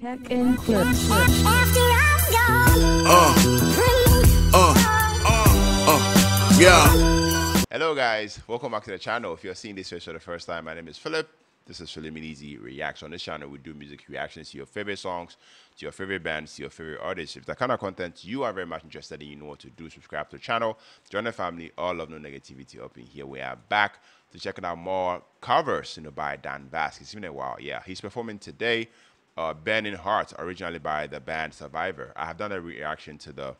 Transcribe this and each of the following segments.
Tech and clips. Yeah. Hello guys, welcome back to the channel. If you're seeing this video for the first time, my name is Philip. This is Philiminizzy Reacts. On this channel, we do music reactions to your favorite songs, to your favorite bands, to your favorite artists. If that kind of content you are very much interested in, you know what to do. Subscribe to the channel, join the family. All love, no negativity up in here. We are back to checking out more covers, you know, by Dan Vasc. It's been a while. Yeah, he's performing today. Burning Heart, originally by the band Survivor. I have done a reaction to the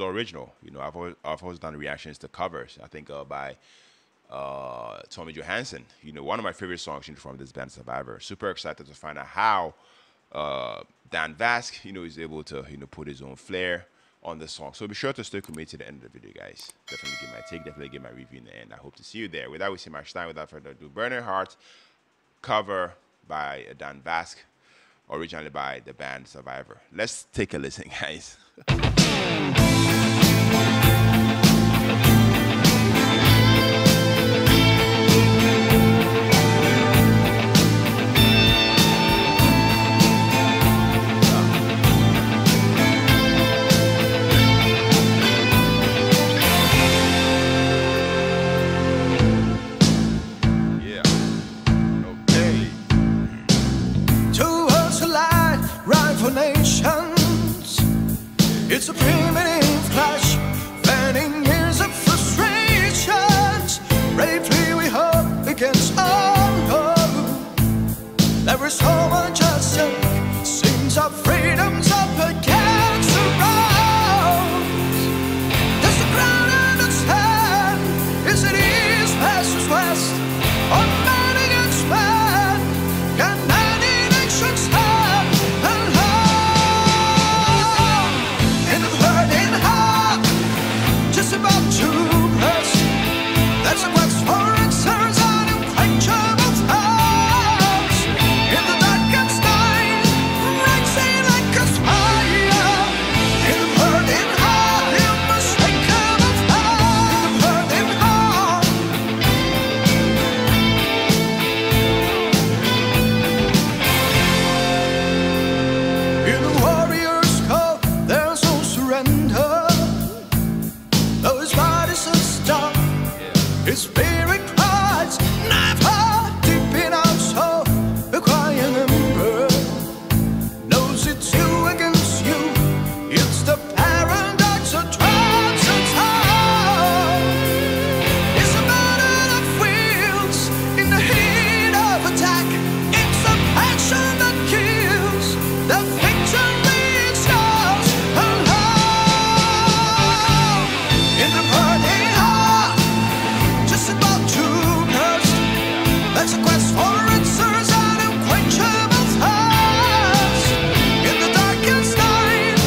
original. You know, I've always done reactions to covers. I think by Tommy Johansson. You know, one of my favorite songs from this band Survivor. Super excited to find out how Dan Vasc, you know, is able to, you know, put his own flair on the song. So be sure to stay committed to the end of the video, guys. Definitely give my take, definitely give my review in the end. I hope to see you there. Without wasting my time, without further ado, Burning Heart cover by Dan Vasc, originally by the band Survivor. Let's take a listen, guys. It's a primitive clash, fanning years of frustrations. Bravely we hope against all hope. There is so much at stake, seems our freedom's up against the roads. Does the crowd understand? Is it east versus west? Or man against man? Can any nation stand? His spirit cries, never deep in our soul, the crying ember knows it's you against you. It's the paradox of trials and time. It's a burden of wheels in the heat of attack. It's the passion that kills, the victory is yours alone. In the burning heart, just about to burst. That's a quest for answers and unquenchable thirst. In the darkest night,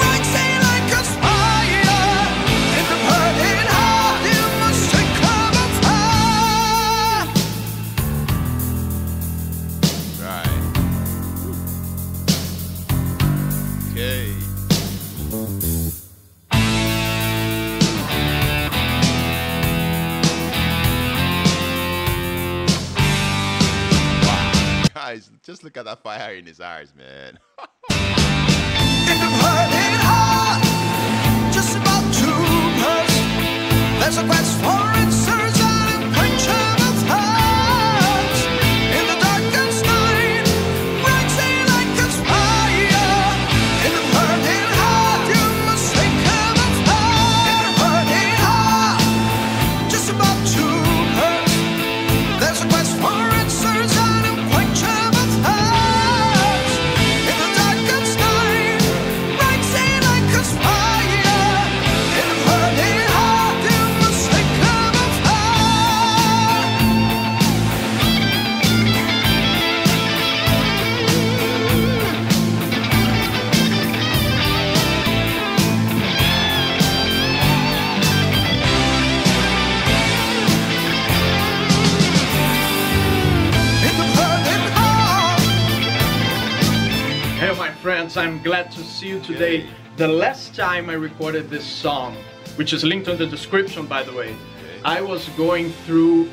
rising like a fire. In the burning heart, you must take up a fire. Right. Okay. Just look at that fire in his eyes, man. In the burning heart, just about to burst. There's a quest for answers and unquenchable thirst. In the darkest night, rising like a fire. In the burning heart, you must think of a fire. In the burning heart, just about to burst. There's a quest for answers and unquenchable. Friends, I'm glad to see you today. Yeah. The last time I recorded this song, which is linked on the description, by the way, I was going through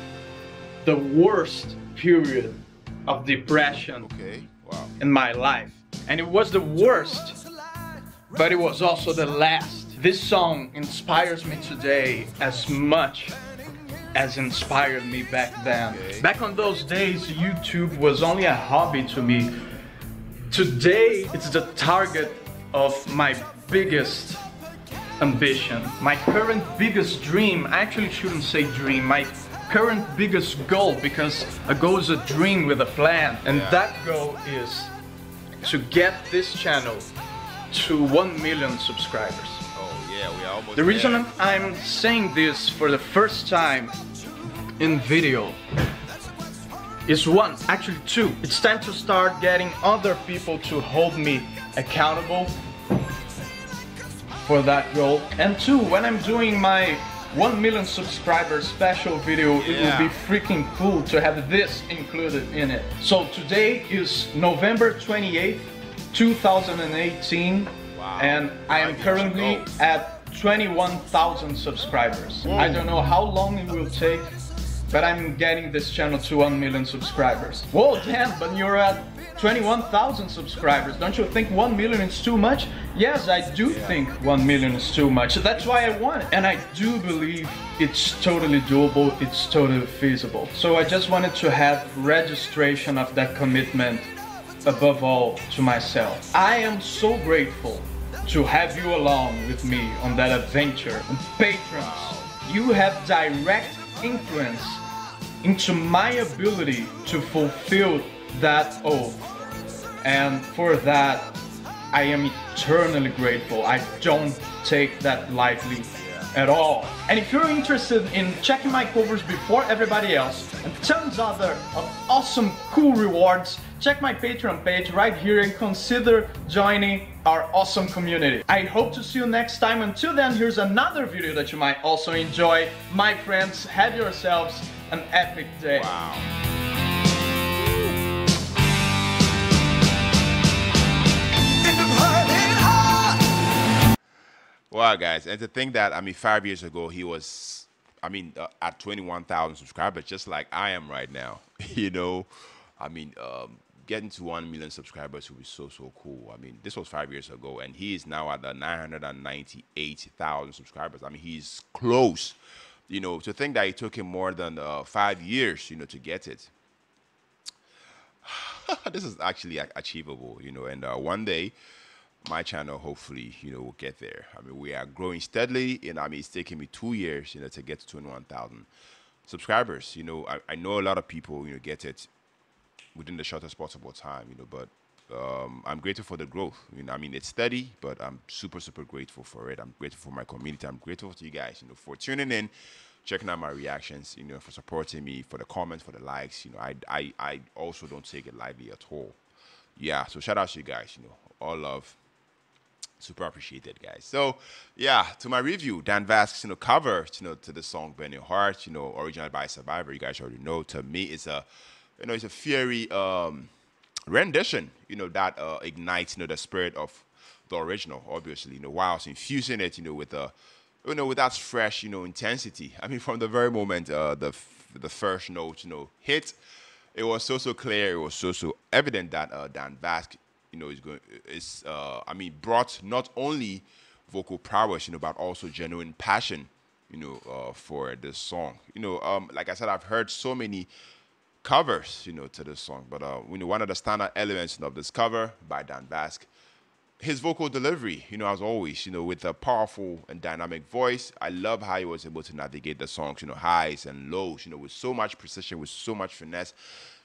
the worst period of depression. Okay. in my life. And it was the worst, but it was also the last. This song inspires me today as much as inspired me back then. Back on those days, YouTube was only a hobby to me. Today, it's the target of my biggest ambition. My current biggest dream, I actually shouldn't say dream, my current biggest goal, because a goal is a dream with a plan. And that goal is to get this channel to 1 million subscribers. The reason I'm saying this for the first time in video is one, actually two. It's time to start getting other people to hold me accountable for that goal. And two, when I'm doing my 1 million subscribers special video, it will be freaking cool to have this included in it. So today is November 28th, 2018. Wow. And I am currently at 21,000 subscribers. Whoa. I don't know how long it will take, but I'm getting this channel to 1 million subscribers. Whoa, damn, but you're at 21,000 subscribers. Don't you think 1 million is too much? Yes, I do think 1 million is too much. That's why I want it. And I do believe it's totally doable, it's totally feasible. So I just wanted to have registration of that commitment above all to myself. I am so grateful to have you along with me on that adventure. And patrons, you have direct influence into my ability to fulfill that oath. And for that, I am eternally grateful. I don't take that lightly at all. And if you're interested in checking my covers before everybody else and tons other of awesome cool rewards, check my Patreon page right here and consider joining our awesome community. I hope to see you next time. Until then, here's another video that you might also enjoy. My friends, have yourselves an epic day. Wow. Wow, guys, and to think that, I mean, 5 years ago, he was, I mean, at 21,000 subscribers, just like I am right now, you know? I mean, getting to 1 million subscribers would be so, so cool. I mean, this was 5 years ago, and he is now at the 998,000 subscribers. I mean, he's close, you know, to think that it took him more than 5 years, you know, to get it. This is actually achievable, you know, and one day, my channel, hopefully, you know, will get there. I mean, we are growing steadily, and I mean, it's taking me 2 years, you know, to get to 21,000 subscribers. You know, I know a lot of people, you know, get it within the shortest possible time, you know, but I'm grateful for the growth. You know, I mean, it's steady, but I'm super, super grateful for it. I'm grateful for my community. I'm grateful to you guys, you know, for tuning in, checking out my reactions, you know, for supporting me, for the comments, for the likes. You know, I also don't take it lightly at all. Yeah, so shout out to you guys, you know, all love. Super appreciated, guys. So, yeah, to my review, Dan Vasc's, you know, cover, you know, to the song "Burning Heart," you know, originated by Survivor. You guys already know. To me, it's a, you know, it's a fiery rendition, you know, that ignites, you know, the spirit of the original, obviously, you know, whilst infusing it, you know, with a, you know, with that fresh, you know, intensity. I mean, from the very moment the first note, you know, hit, it was so, so clear. It was so, so evident that Dan Vasc, you know, I mean, brought not only vocal prowess, you know, but also genuine passion, you know, for this song. You know, like I said, I've heard so many covers, you know, to this song, but you know, one of the standout elements of this cover by Dan Vasc, his vocal delivery, you know, as always, you know, with a powerful and dynamic voice. I love how he was able to navigate the song's, you know, highs and lows, you know, with so much precision, with so much finesse,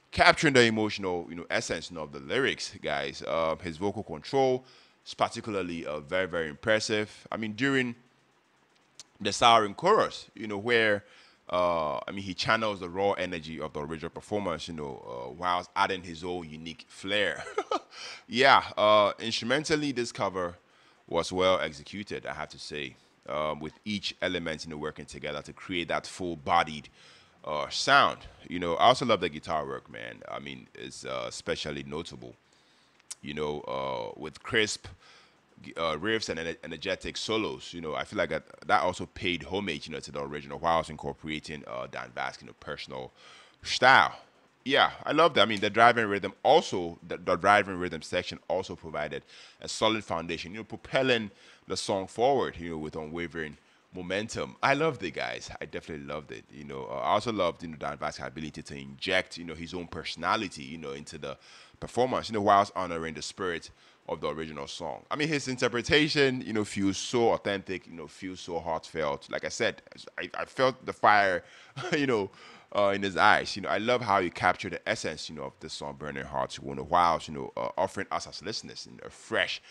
capturing the emotional, you know, essence, you know, of the lyrics, guys. His vocal control is particularly very, very impressive. I mean, during the souring chorus, you know, where, I mean, he channels the raw energy of the original performance, you know, whilst adding his own unique flair. Yeah, instrumentally, this cover was well executed, I have to say, with each element, you know, working together to create that full-bodied sound. You know, I also love the guitar work, man. I mean, it's especially notable, you know, with crisp riffs and energetic solos. You know, I feel like that also paid homage, you know, to the original, whilst incorporating Dan Vasc's, you know, personal style Yeah, I love that. I mean, the driving rhythm also, the driving rhythm section also provided a solid foundation, you know, propelling the song forward, you know, with unwavering momentum. I loved it, guys. I definitely loved it. You know, I also loved, you know, Dan Vasc's ability to inject, you know, his own personality, you know, into the performance, you know, whilst honoring the spirit of the original song. I mean, his interpretation, you know, feels so authentic, you know, feels so heartfelt. Like I said, I felt the fire, you know, in his eyes. You know, I love how you capture the essence, you know, of the song Burning Heart, you know, whilst, you know, offering us as listeners in a fresh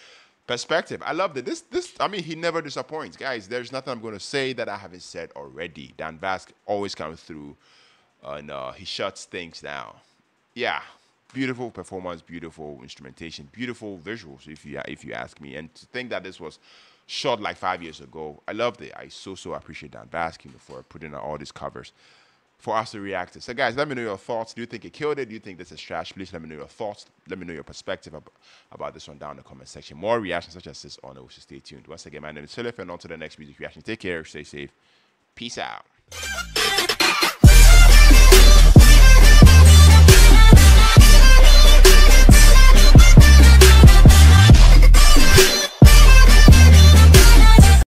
perspective. I love that. This, I mean, he never disappoints, guys. There's nothing I'm going to say that I haven't said already. Dan Vasc always comes through and he shuts things down. Yeah. Beautiful performance, beautiful instrumentation, beautiful visuals, if you ask me. And to think that this was shot like 5 years ago, I loved it. I so appreciate Dan Vasc, you know, for putting out all these covers for us to react to. So, guys, let me know your thoughts. Do you think it killed it? Do you think this is trash? Please let me know your thoughts. Let me know your perspective about this one down in the comment section. More reactions such as this on it, so stay tuned. Once again, my name is Philip, and on to the next music reaction. Take care, stay safe. Peace out.